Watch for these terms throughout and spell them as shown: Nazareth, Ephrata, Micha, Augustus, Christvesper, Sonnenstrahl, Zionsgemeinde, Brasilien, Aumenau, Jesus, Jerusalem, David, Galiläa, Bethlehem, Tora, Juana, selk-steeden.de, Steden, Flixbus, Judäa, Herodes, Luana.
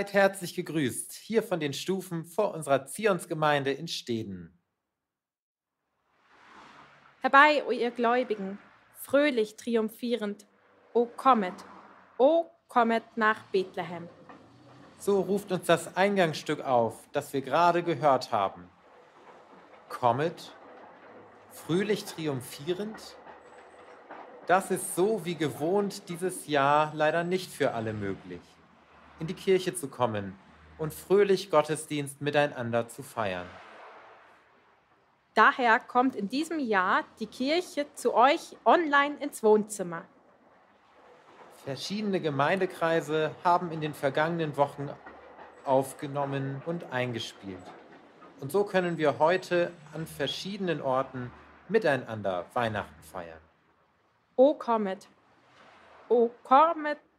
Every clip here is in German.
Seid herzlich gegrüßt, hier von den Stufen vor unserer Zionsgemeinde in Steden. Herbei, o ihr Gläubigen, fröhlich triumphierend, o kommet nach Bethlehem. So ruft uns das Eingangsstück auf, das wir gerade gehört haben. Kommet, fröhlich triumphierend, das ist so wie gewohnt dieses Jahr leider nicht für alle möglich, in die Kirche zu kommen und fröhlich Gottesdienst miteinander zu feiern. Daher kommt in diesem Jahr die Kirche zu euch online ins Wohnzimmer. Verschiedene Gemeindekreise haben in den vergangenen Wochen aufgenommen und eingespielt. Und so können wir heute an verschiedenen Orten miteinander Weihnachten feiern. O kommet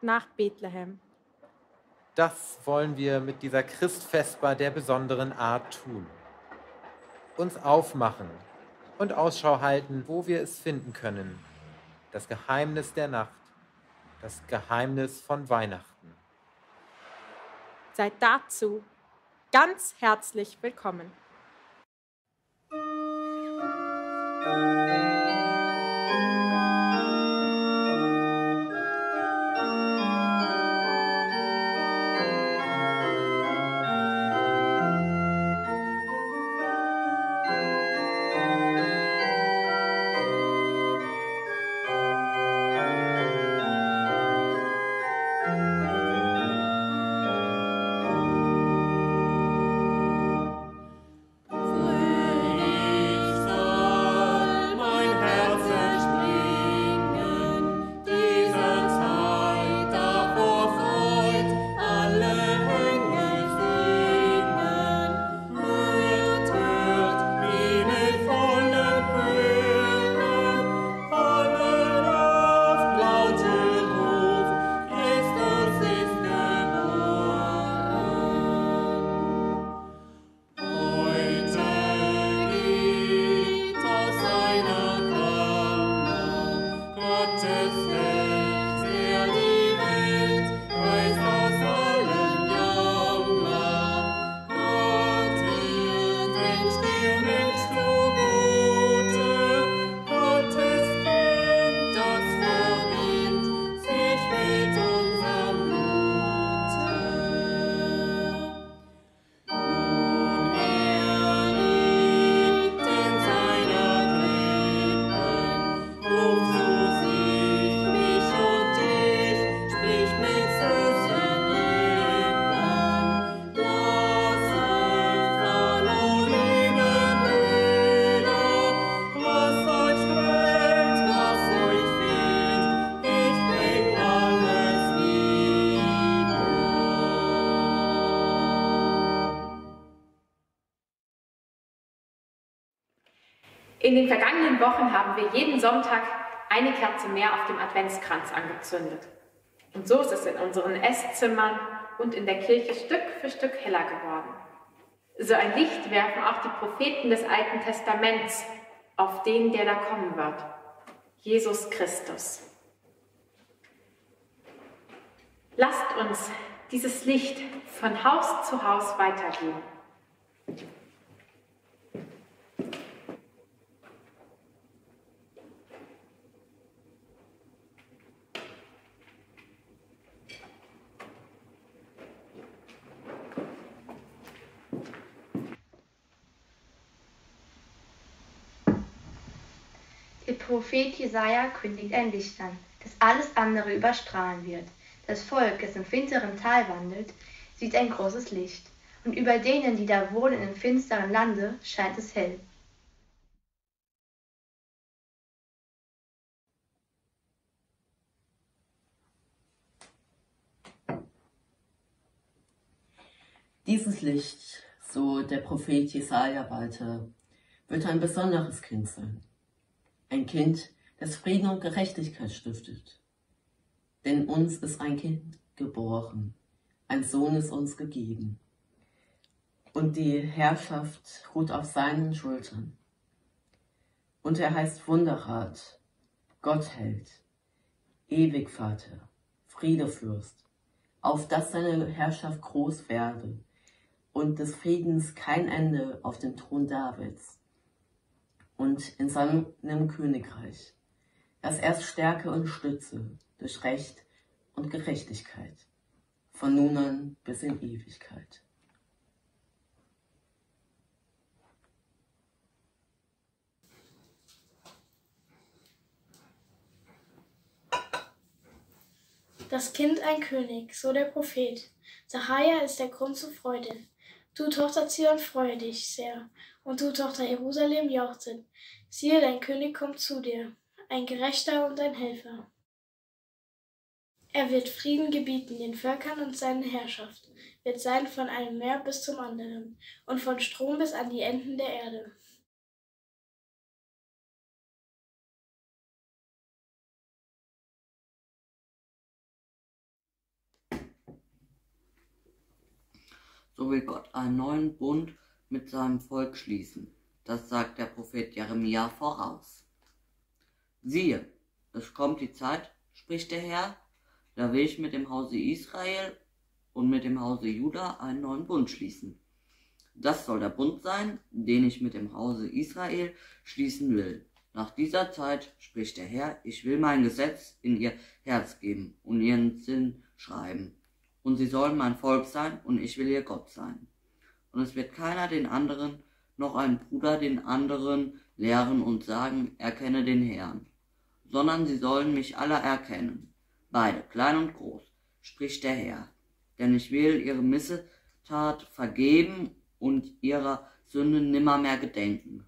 nach Bethlehem. Das wollen wir mit dieser Christvesper der besonderen Art tun. Uns aufmachen und Ausschau halten, wo wir es finden können. Das Geheimnis der Nacht, das Geheimnis von Weihnachten. Seid dazu ganz herzlich willkommen. In den vergangenen Wochen haben wir jeden Sonntag eine Kerze mehr auf dem Adventskranz angezündet. Und so ist es in unseren Esszimmern und in der Kirche Stück für Stück heller geworden. So ein Licht werfen auch die Propheten des Alten Testaments auf den, der da kommen wird, Jesus Christus. Lasst uns dieses Licht von Haus zu Haus weitergeben. Der Prophet Jesaja kündigt ein Licht an, das alles andere überstrahlen wird. Das Volk, das im finsteren Tal wandelt, sieht ein großes Licht. Und über denen, die da wohnen im finsteren Lande, scheint es hell. Dieses Licht, so der Prophet Jesaja weiter, wird ein besonderes Kind sein. Ein Kind, das Frieden und Gerechtigkeit stiftet. Denn uns ist ein Kind geboren, ein Sohn ist uns gegeben. Und die Herrschaft ruht auf seinen Schultern. Und er heißt Wunderrat, Gottheld, Ewigvater, Friedefürst, auf dass seine Herrschaft groß werde und des Friedens kein Ende auf dem Thron Davids und in seinem Königreich, dass er stärke und stütze durch Recht und Gerechtigkeit, von nun an bis in Ewigkeit. Das Kind ein König, so der Prophet. Sacharja ist der Grund zur Freude. Du, Tochter Zion, freue dich sehr. Und du, Tochter Jerusalem, jauchze. Siehe, dein König kommt zu dir, ein Gerechter und ein Helfer. Er wird Frieden gebieten den Völkern und seine Herrschaft wird sein von einem Meer bis zum anderen und von Strom bis an die Enden der Erde. So will Gott einen neuen Bund mit seinem Volk schließen. Das sagt der Prophet Jeremia voraus. Siehe, es kommt die Zeit, spricht der Herr, da will ich mit dem Hause Israel und mit dem Hause Juda einen neuen Bund schließen. Das soll der Bund sein, den ich mit dem Hause Israel schließen will. Nach dieser Zeit, spricht der Herr, ich will mein Gesetz in ihr Herz geben und ihren Sinn schreiben. Und sie sollen mein Volk sein, und ich will ihr Gott sein. Und es wird keiner den anderen, noch ein Bruder den anderen lehren und sagen, erkenne den Herrn. Sondern sie sollen mich alle erkennen, beide, klein und groß, spricht der Herr. Denn ich will ihre Missetat vergeben und ihrer Sünde nimmermehr gedenken.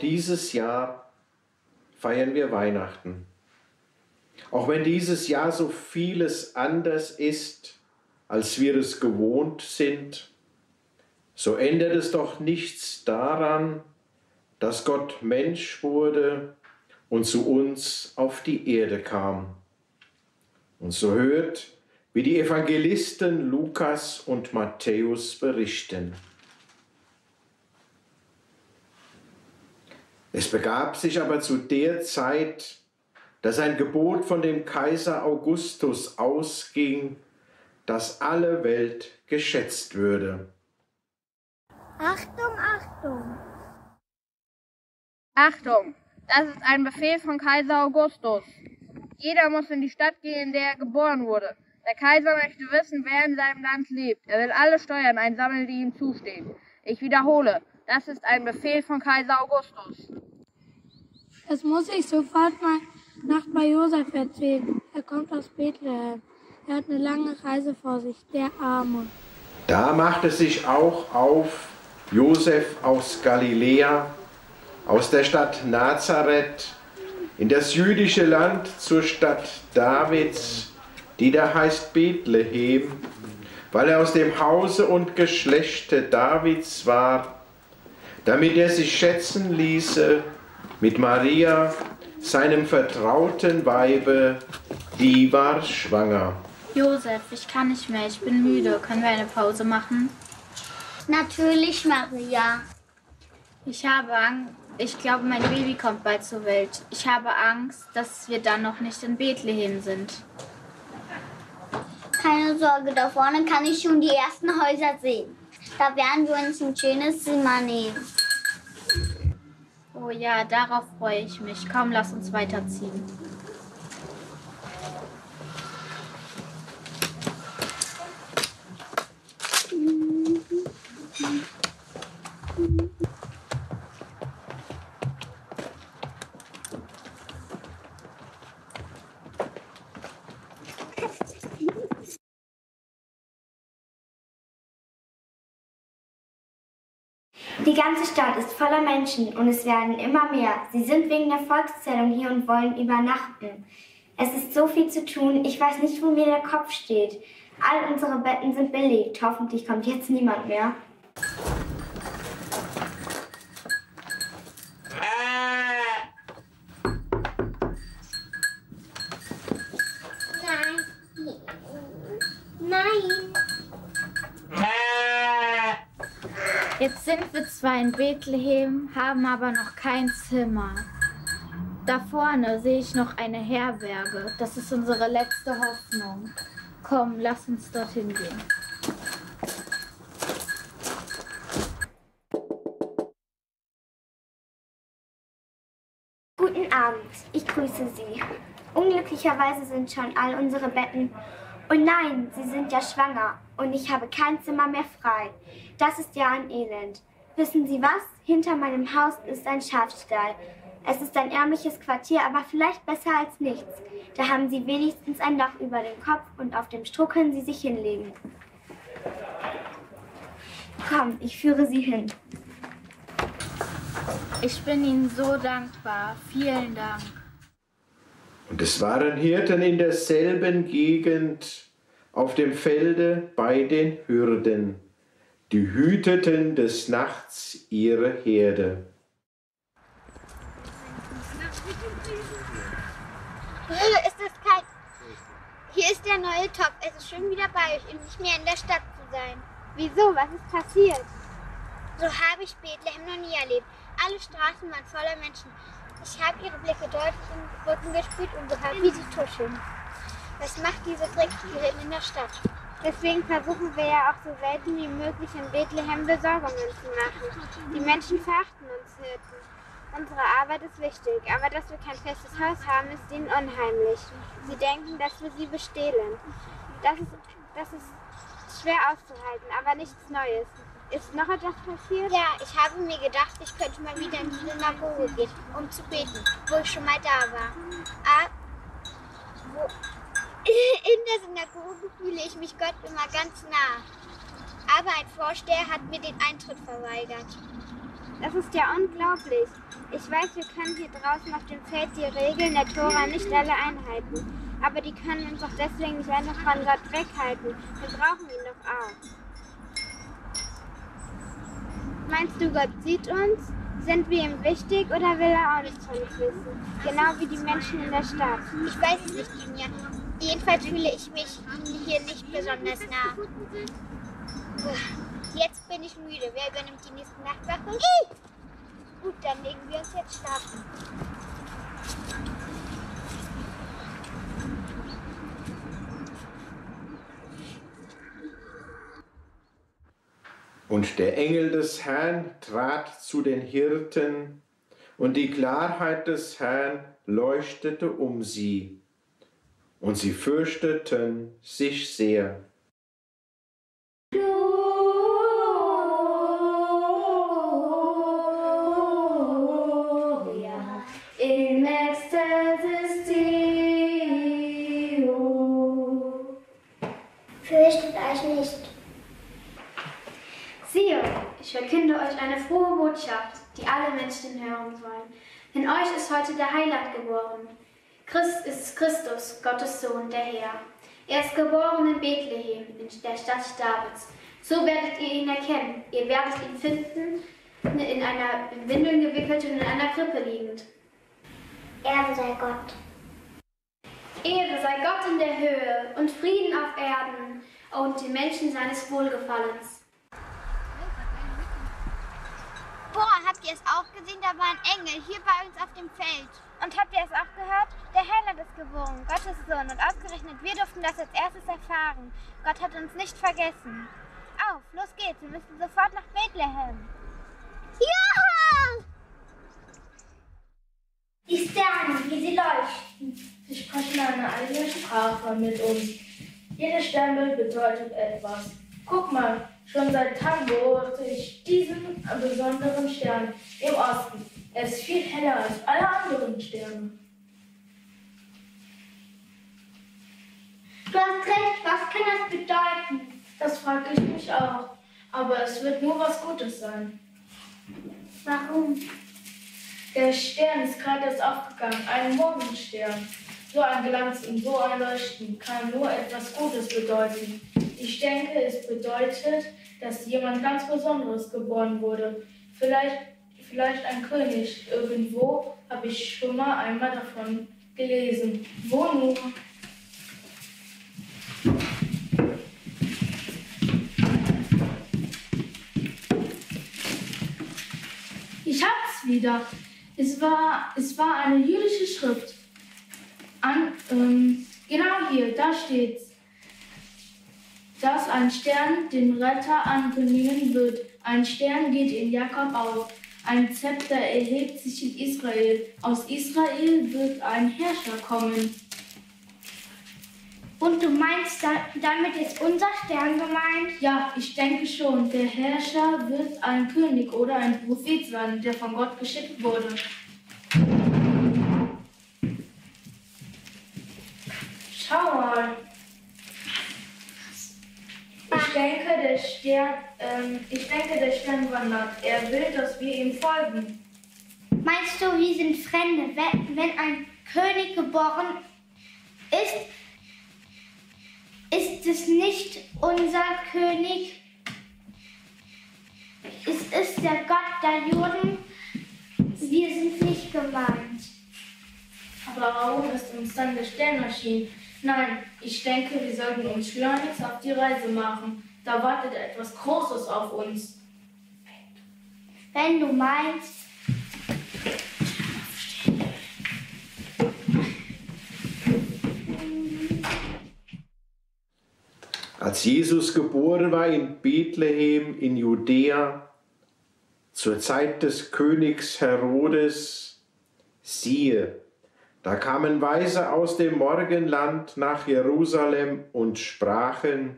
Dieses Jahr feiern wir Weihnachten. Auch wenn dieses Jahr so vieles anders ist, als wir es gewohnt sind, so ändert es doch nichts daran, dass Gott Mensch wurde und zu uns auf die Erde kam. Und so hört, wie die Evangelisten Lukas und Matthäus berichten. Es begab sich aber zu der Zeit, dass ein Gebot von dem Kaiser Augustus ausging, dass alle Welt geschätzt würde. Achtung, Achtung! Achtung! Das ist ein Befehl von Kaiser Augustus. Jeder muss in die Stadt gehen, in der er geboren wurde. Der Kaiser möchte wissen, wer in seinem Land lebt. Er will alle Steuern einsammeln, die ihm zustehen. Ich wiederhole. Das ist ein Befehl von Kaiser Augustus. Das muss ich sofort mal Nacht bei Josef erzählen. Er kommt aus Bethlehem. Er hat eine lange Reise vor sich, der Arme. Da machte sich auch auf Josef aus Galiläa, aus der Stadt Nazareth, in das jüdische Land zur Stadt Davids, die da heißt Bethlehem, weil er aus dem Hause und Geschlechte Davids war, damit er sich schätzen ließe mit Maria, seinem vertrauten Weibe, die war schwanger. Josef, ich kann nicht mehr, ich bin müde. Können wir eine Pause machen? Natürlich, Maria. Ich habe Angst. Ich glaube, mein Baby kommt bald zur Welt. Ich habe Angst, dass wir dann noch nicht in Bethlehem sind. Keine Sorge, da vorne kann ich schon die ersten Häuser sehen. Da werden wir uns ein schönes Zimmer nehmen. Oh ja, darauf freue ich mich. Komm, lass uns weiterziehen. Die ganze Stadt ist voller Menschen und es werden immer mehr. Sie sind wegen der Volkszählung hier und wollen übernachten. Es ist so viel zu tun, ich weiß nicht, wo mir der Kopf steht. All unsere Betten sind belegt. Hoffentlich kommt jetzt niemand mehr. Jetzt sind wir zwar in Bethlehem, haben aber noch kein Zimmer. Da vorne sehe ich noch eine Herberge. Das ist unsere letzte Hoffnung. Komm, lass uns dorthin gehen. Guten Abend, ich grüße Sie. Unglücklicherweise sind schon all unsere Betten... Oh nein, Sie sind ja schwanger und ich habe kein Zimmer mehr frei. Das ist ja ein Elend. Wissen Sie was? Hinter meinem Haus ist ein Schafstall. Es ist ein ärmliches Quartier, aber vielleicht besser als nichts. Da haben Sie wenigstens ein Dach über den Kopf und auf dem Stroh können Sie sich hinlegen. Komm, ich führe Sie hin. Ich bin Ihnen so dankbar. Vielen Dank. Und es waren Hirten in derselben Gegend, auf dem Felde bei den Hürden, die hüteten des Nachts ihre Herde. Ist das kalt? Hier ist der neue Topf. Es ist schön, wieder bei euch und nicht mehr in der Stadt zu sein. Wieso? Was ist passiert? So habe ich Bethlehem noch nie erlebt. Alle Straßen waren voller Menschen. Ich habe ihre Blicke deutlich in den Rücken gespürt und gehört, wie sie tuscheln. Was macht diese Dreckstiere in der Stadt? Deswegen versuchen wir ja auch so selten wie möglich in Bethlehem Besorgungen zu machen. Die Menschen verachten uns Hirten. Unsere Arbeit ist wichtig, aber dass wir kein festes Haus haben, ist ihnen unheimlich. Sie denken, dass wir sie bestehlen. Das ist schwer auszuhalten, aber nichts Neues. Ist noch etwas passiert? Ja, ich habe mir gedacht, ich könnte mal wieder in die Synagoge gehen, um zu beten, wo ich schon mal da war. In der Synagoge fühle ich mich Gott immer ganz nah. Aber ein Vorsteher hat mir den Eintritt verweigert. Das ist ja unglaublich. Ich weiß, wir können hier draußen auf dem Feld die Regeln der Tora nicht alle einhalten. Aber die können uns doch deswegen nicht einfach von Gott weghalten. Wir brauchen ihn doch auch. Meinst du, Gott sieht uns? Sind wir ihm wichtig oder will er auch nichts von uns wissen? Genau wie die Menschen in der Stadt. Ich weiß es nicht, Julia. Jedenfalls fühle ich mich hier nicht besonders nah. Jetzt bin ich müde. Wer übernimmt die nächste Nachtwache? Gut, dann legen wir uns jetzt schlafen. Und der Engel des Herrn trat zu den Hirten, und die Klarheit des Herrn leuchtete um sie, und sie fürchteten sich sehr. Fürchtet euch nicht. Siehe, ich verkünde euch eine frohe Botschaft, die alle Menschen hören sollen. Denn euch ist heute der Heiland geboren. Christ ist Christus, Gottes Sohn, der Herr. Er ist geboren in Bethlehem, in der Stadt Davids. So werdet ihr ihn erkennen. Ihr werdet ihn finden, in Windeln gewickelt und in einer Krippe liegend. Ehre sei Gott. Ehre sei Gott in der Höhe und Frieden auf Erden und den Menschen seines Wohlgefallens. Boah, habt ihr es auch gesehen? Da war ein Engel hier bei uns auf dem Feld. Und habt ihr es auch gehört? Der Heiland ist geboren, Gottes Sohn. Und ausgerechnet, wir durften das als erstes erfahren. Gott hat uns nicht vergessen. Auf, los geht's, wir müssen sofort nach Bethlehem. Ja! Die Sterne, wie sie leuchten. Sie sprechen eine eigene Sprache mit uns. Jedes Sternbild bedeutet etwas. Guck mal, schon seit Tagen beobachte ich diesen besonderen Stern im Osten. Er ist viel heller als alle anderen Sterne. Du hast recht, was kann das bedeuten? Das frage ich mich auch. Aber es wird nur was Gutes sein. Warum? Der Stern ist gerade erst aufgegangen, ein Morgenstern. So ein Glanz und so ein Leuchten kann nur etwas Gutes bedeuten. Ich denke, es bedeutet, dass jemand ganz Besonderes geboren wurde. Vielleicht ein König. Irgendwo habe ich schon mal einmal davon gelesen. Wo nur? Ich hab's wieder. Es war eine jüdische Schrift. Genau hier, da steht's. Dass ein Stern den Retter ankündigen wird. Ein Stern geht in Jakob auf. Ein Zepter erhebt sich in Israel. Aus Israel wird ein Herrscher kommen. Und du meinst, damit ist unser Stern gemeint? Ja, ich denke schon. Der Herrscher wird ein König oder ein Prophet sein, der von Gott geschickt wurde. Schau mal. Ich denke, der Stern wandert. Er will, dass wir ihm folgen. Meinst du, wir sind Fremde? Wenn ein König geboren ist es nicht unser König? Es ist der Gott der Juden. Wir sind nicht gemeint. Aber warum ist uns dann der Stern erschienen? Nein, ich denke, wir sollten uns schleunigst auf die Reise machen. Da wartet etwas Großes auf uns. Wenn du meinst. Als Jesus geboren war in Bethlehem in Judäa, zur Zeit des Königs Herodes, siehe, da kamen Weise aus dem Morgenland nach Jerusalem und sprachen: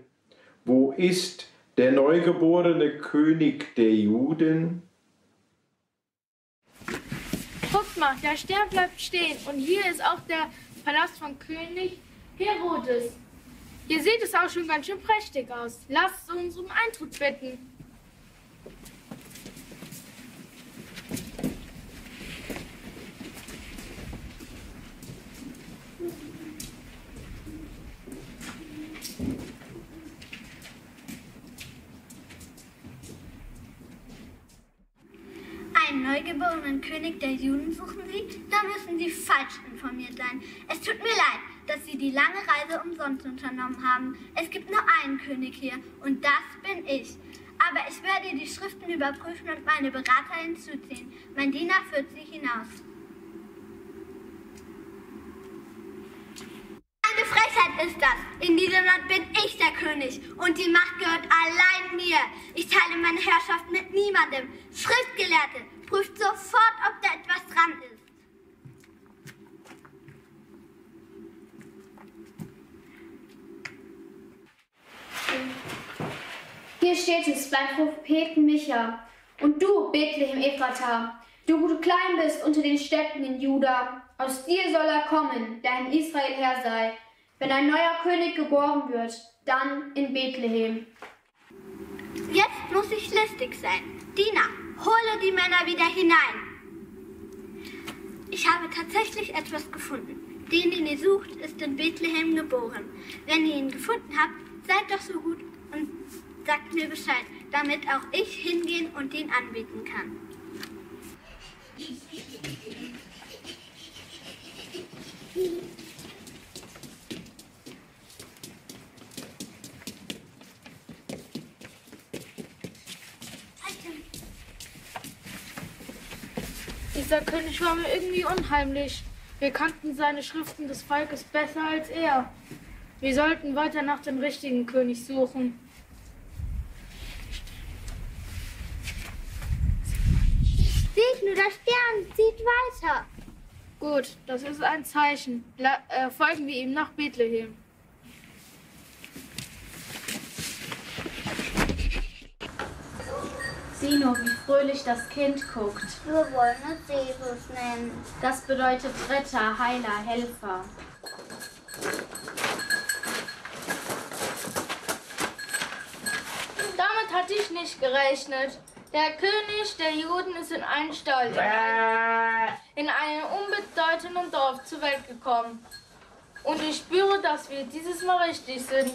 Wo ist der neugeborene König der Juden? Guckt mal, der Stern bleibt stehen und hier ist auch der Palast von König Herodes. Hier sieht es auch schon ganz schön prächtig aus. Lasst uns um Eintritt bitten. Neugeborenen König der Juden suchen Sie, da müssen Sie falsch informiert sein. Es tut mir leid, dass Sie die lange Reise umsonst unternommen haben. Es gibt nur einen König hier und das bin ich. Aber ich werde die Schriften überprüfen und meine Berater hinzuziehen. Mein Diener führt Sie hinaus. Eine Frechheit ist das. In diesem Land bin ich der König und die Macht gehört allein mir. Ich teile meine Herrschaft mit niemandem. Schriftgelehrte, prüft sofort, ob da etwas dran ist. Hier steht es beim Propheten Micha. Und du, Bethlehem Ephrata, du, wo du klein bist unter den Städten in Juda, aus dir soll er kommen, der in Israel Herr sei. Wenn ein neuer König geboren wird, dann in Bethlehem. Jetzt muss ich listig sein. Diener, hole die Männer wieder hinein. Ich habe tatsächlich etwas gefunden. Den, den ihr sucht, ist in Bethlehem geboren. Wenn ihr ihn gefunden habt, seid doch so gut und sagt mir Bescheid, damit auch ich hingehen und ihn anbeten kann. Dieser König war mir irgendwie unheimlich. Wir kannten seine Schriften des Volkes besser als er. Wir sollten weiter nach dem richtigen König suchen. Seht nur, der Stern zieht weiter. Gut, das ist ein Zeichen. Folgen wir ihm nach Bethlehem. Sieh nur, wie fröhlich das Kind guckt. Wir wollen es Jesus nennen. Das bedeutet Retter, Heiler, Helfer. Damit hatte ich nicht gerechnet. Der König der Juden ist in einen Stall, in einem unbedeutenden Dorf zur Welt gekommen. Und ich spüre, dass wir dieses Mal richtig sind.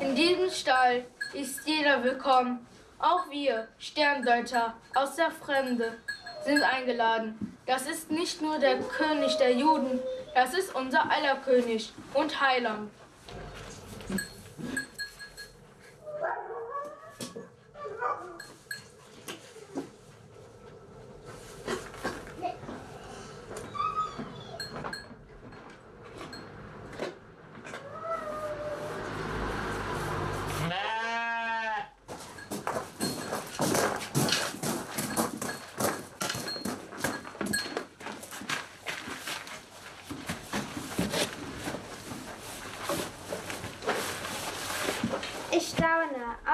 In diesem Stall ist jeder willkommen. Auch wir, Sterndeuter aus der Fremde, sind eingeladen. Das ist nicht nur der König der Juden, das ist unser aller König und Heiler.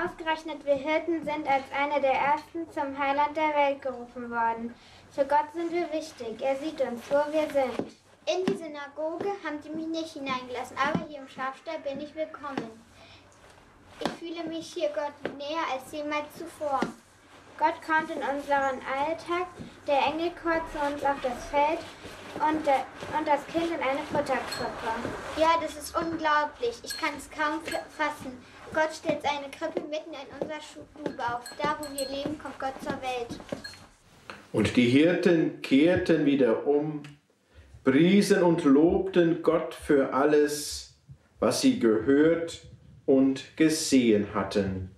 Ausgerechnet wir Hirten sind als einer der Ersten zum Heiland der Welt gerufen worden. Für Gott sind wir wichtig. Er sieht uns, wo wir sind. In die Synagoge haben sie mich nicht hineingelassen, aber hier im Schafstall bin ich willkommen. Ich fühle mich hier Gott näher als jemals zuvor. Gott kommt in unseren Alltag, der Engelchor zu uns auf das Feld und das Kind in eine Futterkrippe. Ja, das ist unglaublich. Ich kann es kaum fassen. Gott stellt seine Krippe mitten in unserer Stube auf. Da, wo wir leben, kommt Gott zur Welt. Und die Hirten kehrten wieder um, priesen und lobten Gott für alles, was sie gehört und gesehen hatten.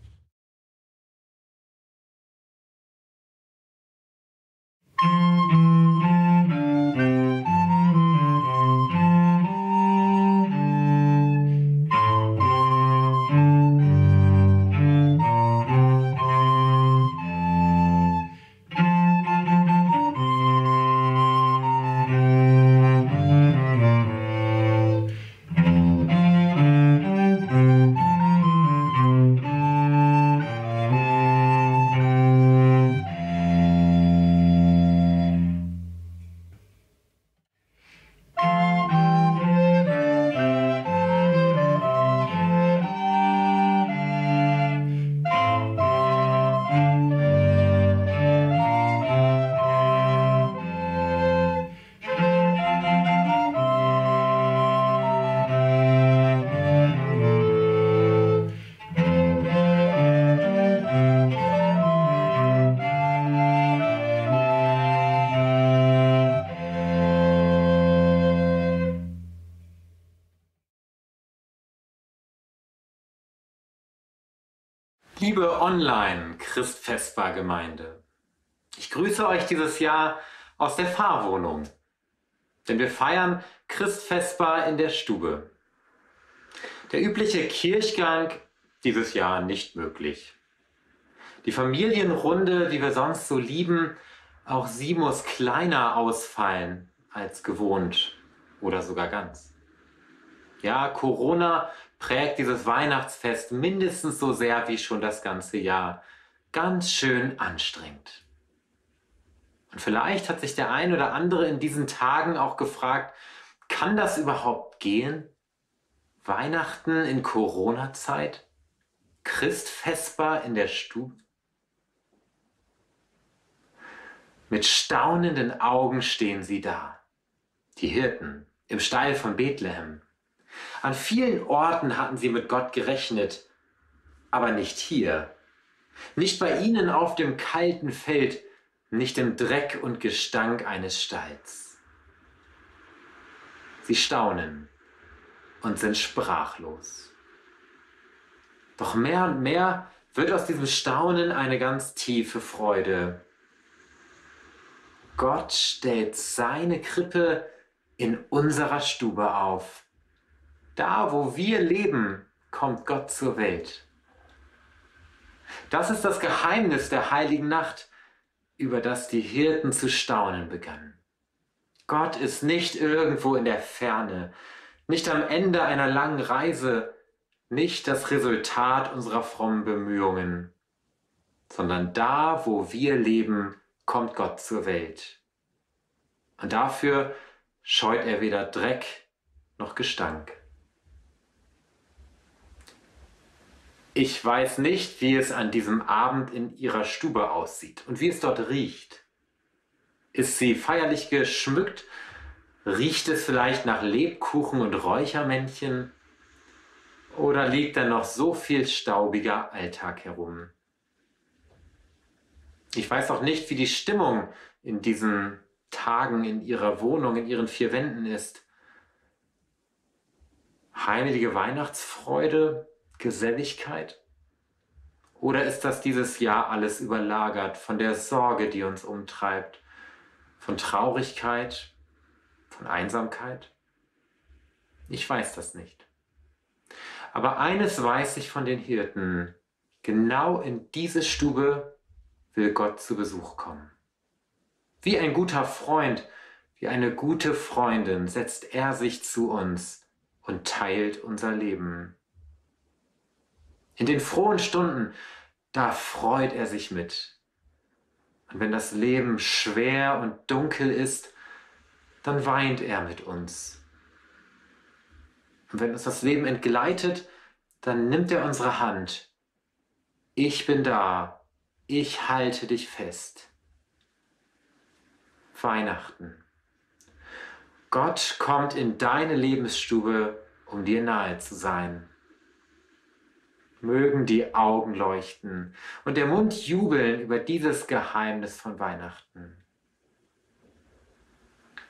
Liebe Online-Christvesper-Gemeinde, ich grüße euch dieses Jahr aus der Pfarrwohnung, denn wir feiern Christvesper in der Stube. Der übliche Kirchgang dieses Jahr nicht möglich. Die Familienrunde, die wir sonst so lieben, auch sie muss kleiner ausfallen als gewohnt oder sogar ganz. Ja, Corona prägt dieses Weihnachtsfest mindestens so sehr wie schon das ganze Jahr. Ganz schön anstrengend. Und vielleicht hat sich der ein oder andere in diesen Tagen auch gefragt, kann das überhaupt gehen? Weihnachten in Corona-Zeit? Christvesper in der Stube? Mit staunenden Augen stehen sie da, die Hirten im Stall von Bethlehem. An vielen Orten hatten sie mit Gott gerechnet, aber nicht hier. Nicht bei ihnen auf dem kalten Feld, nicht im Dreck und Gestank eines Stalls. Sie staunen und sind sprachlos. Doch mehr und mehr wird aus diesem Staunen eine ganz tiefe Freude. Gott stellt seine Krippe in unserer Stube auf. Da, wo wir leben, kommt Gott zur Welt. Das ist das Geheimnis der heiligen Nacht, über das die Hirten zu staunen begannen. Gott ist nicht irgendwo in der Ferne, nicht am Ende einer langen Reise, nicht das Resultat unserer frommen Bemühungen, sondern da, wo wir leben, kommt Gott zur Welt. Und dafür scheut er weder Dreck noch Gestank. Ich weiß nicht, wie es an diesem Abend in ihrer Stube aussieht und wie es dort riecht. Ist sie feierlich geschmückt? Riecht es vielleicht nach Lebkuchen und Räuchermännchen? Oder liegt da noch so viel staubiger Alltag herum? Ich weiß auch nicht, wie die Stimmung in diesen Tagen in ihrer Wohnung, in ihren vier Wänden ist. Heimelige Weihnachtsfreude? Geselligkeit? Oder ist das dieses Jahr alles überlagert von der Sorge, die uns umtreibt, von Traurigkeit, von Einsamkeit? Ich weiß das nicht. Aber eines weiß ich von den Hirten: Genau in diese Stube will Gott zu Besuch kommen. Wie ein guter Freund, wie eine gute Freundin setzt er sich zu uns und teilt unser Leben. In den frohen Stunden, da freut er sich mit. Und wenn das Leben schwer und dunkel ist, dann weint er mit uns. Und wenn uns das Leben entgleitet, dann nimmt er unsere Hand. Ich bin da, ich halte dich fest. Weihnachten. Gott kommt in deine Lebensstube, um dir nahe zu sein. Mögen die Augen leuchten und der Mund jubeln über dieses Geheimnis von Weihnachten.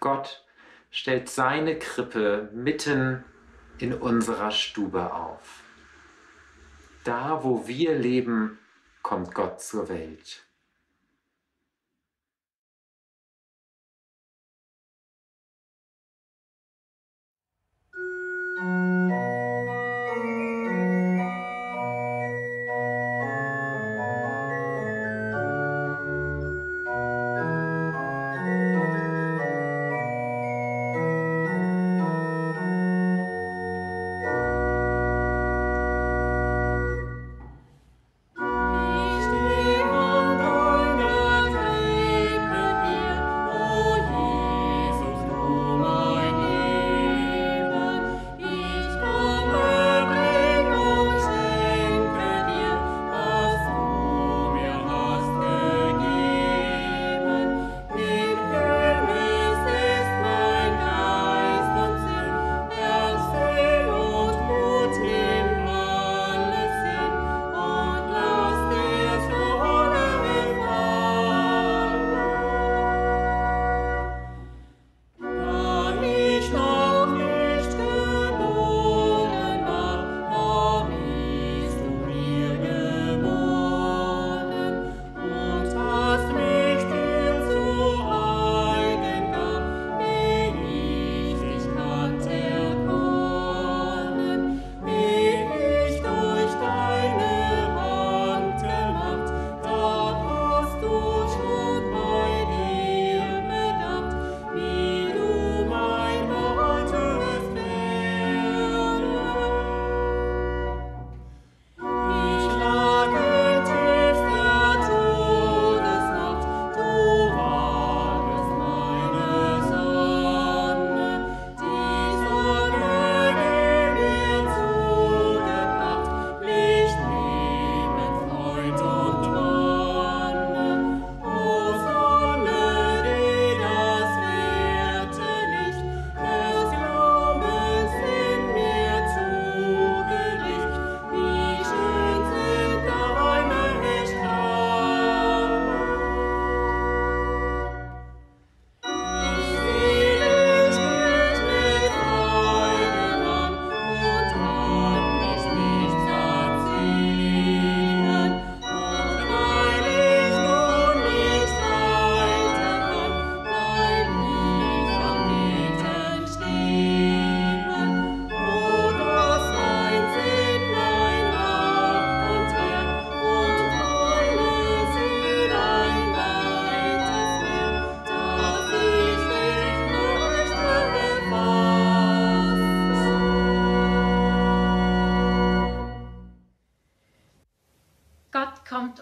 Gott stellt seine Krippe mitten in unserer Stube auf. Da, wo wir leben, kommt Gott zur Welt. Oh,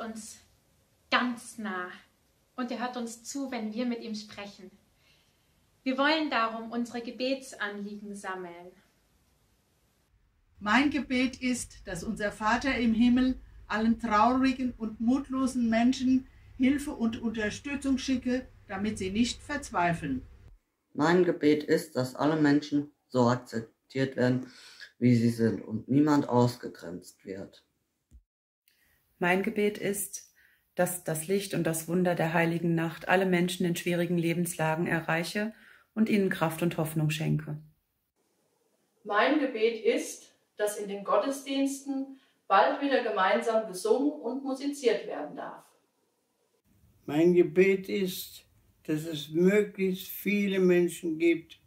uns ganz nah und er hört uns zu, wenn wir mit ihm sprechen. Wir wollen darum unsere Gebetsanliegen sammeln. Mein Gebet ist, dass unser Vater im Himmel allen traurigen und mutlosen Menschen Hilfe und Unterstützung schicke, damit sie nicht verzweifeln. Mein Gebet ist, dass alle Menschen so akzeptiert werden, wie sie sind und niemand ausgegrenzt wird. Mein Gebet ist, dass das Licht und das Wunder der heiligen Nacht alle Menschen in schwierigen Lebenslagen erreiche und ihnen Kraft und Hoffnung schenke. Mein Gebet ist, dass in den Gottesdiensten bald wieder gemeinsam gesungen und musiziert werden darf. Mein Gebet ist, dass es möglichst viele Menschen gibt,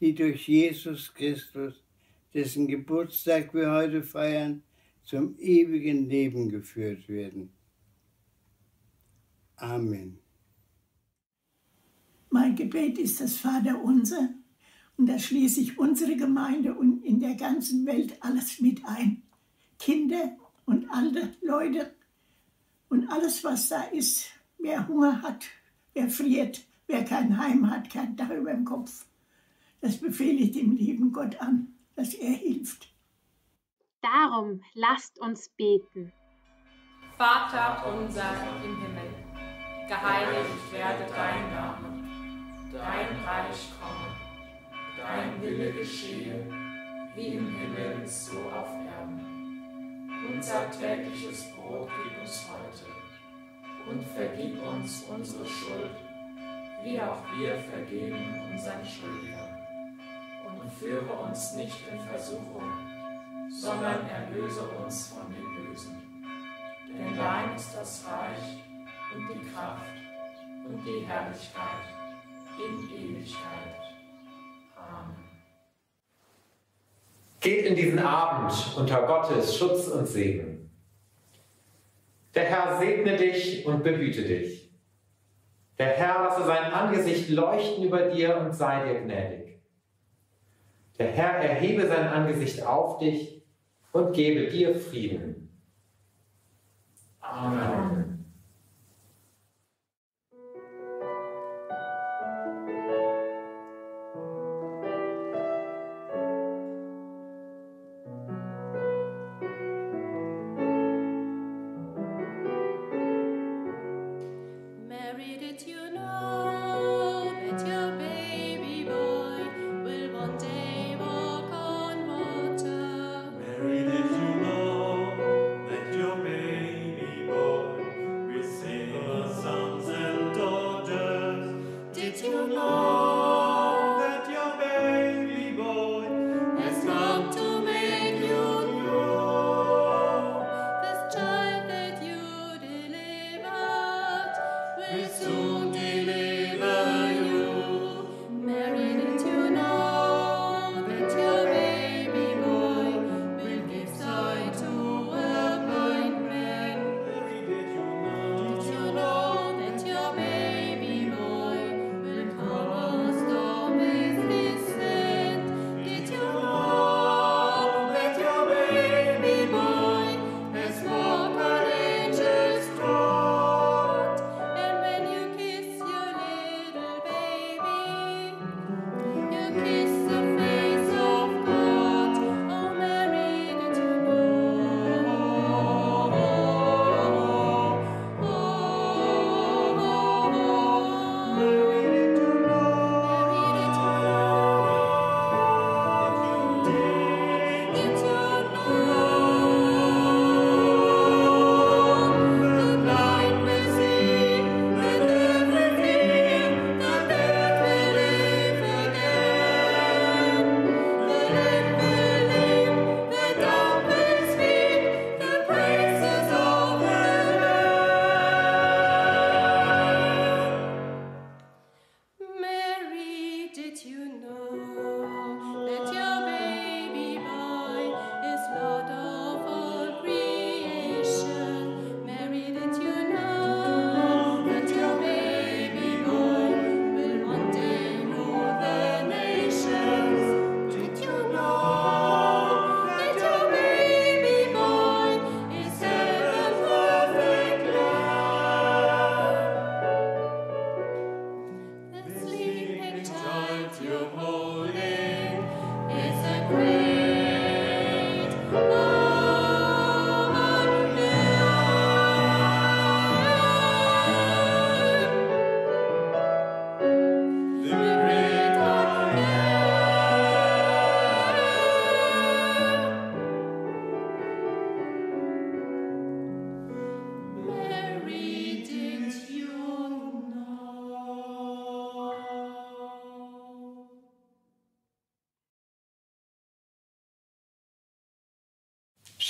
die durch Jesus Christus, dessen Geburtstag wir heute feiern, zum ewigen Leben geführt werden. Amen. Mein Gebet ist das Vaterunser und da schließe ich unsere Gemeinde und in der ganzen Welt alles mit ein. Kinder und alte Leute und alles, was da ist. Wer Hunger hat, wer friert, wer kein Heim hat, kein Dach über dem Kopf. Das befehle ich dem lieben Gott an, dass er hilft. Darum lasst uns beten. Vater unser im Himmel, geheiligt werde dein Name, dein Reich komme, dein Wille geschehe, wie im Himmel so auf Erden. Unser tägliches Brot gib uns heute und vergib uns unsere Schuld, wie auch wir vergeben unseren Schuldigern. Und führe uns nicht in Versuchung, sondern erlöse uns von dem Bösen. Denn dein ist das Reich und die Kraft und die Herrlichkeit in Ewigkeit. Amen. Geht in diesen Abend unter Gottes Schutz und Segen. Der Herr segne dich und behüte dich. Der Herr lasse sein Angesicht leuchten über dir und sei dir gnädig. Der Herr erhebe sein Angesicht auf dich und gebe dir Frieden. Amen.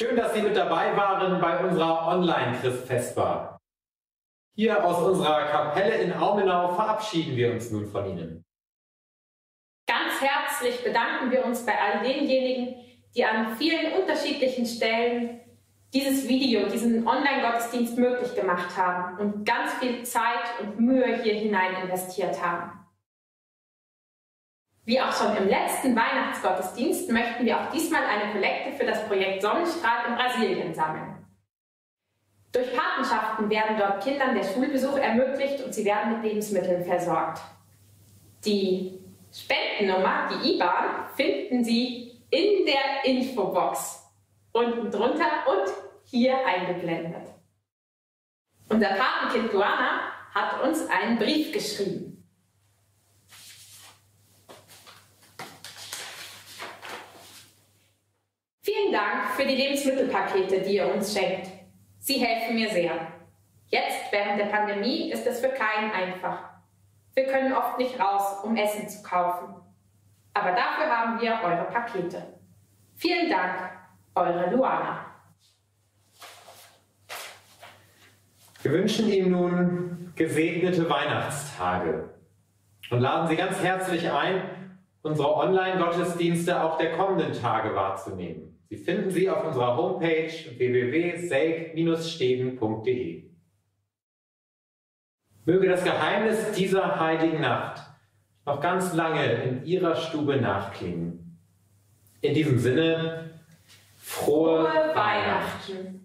Schön, dass Sie mit dabei waren bei unserer Online-Christvesper. Hier aus unserer Kapelle in Aumenau verabschieden wir uns nun von Ihnen. Ganz herzlich bedanken wir uns bei all denjenigen, die an vielen unterschiedlichen Stellen dieses Video, diesen Online-Gottesdienst möglich gemacht haben und ganz viel Zeit und Mühe hier hinein investiert haben. Wie auch schon im letzten Weihnachtsgottesdienst möchten wir auch diesmal eine Kollekte für das Projekt Sonnenstrahl in Brasilien sammeln. Durch Patenschaften werden dort Kindern der Schulbesuch ermöglicht und sie werden mit Lebensmitteln versorgt. Die Spendennummer, die IBAN, finden Sie in der Infobox unten drunter und hier eingeblendet. Unser Patenkind Juana hat uns einen Brief geschrieben. Vielen Dank für die Lebensmittelpakete, die ihr uns schenkt. Sie helfen mir sehr. Jetzt, während der Pandemie, ist es für keinen einfach. Wir können oft nicht raus, um Essen zu kaufen. Aber dafür haben wir eure Pakete. Vielen Dank, eure Luana. Wir wünschen Ihnen nun gesegnete Weihnachtstage und laden Sie ganz herzlich ein, unsere Online-Gottesdienste auch der kommenden Tage wahrzunehmen. Sie finden sie auf unserer Homepage www.selk-steeden.de. Möge das Geheimnis dieser heiligen Nacht noch ganz lange in Ihrer Stube nachklingen. In diesem Sinne, frohe Weihnachten!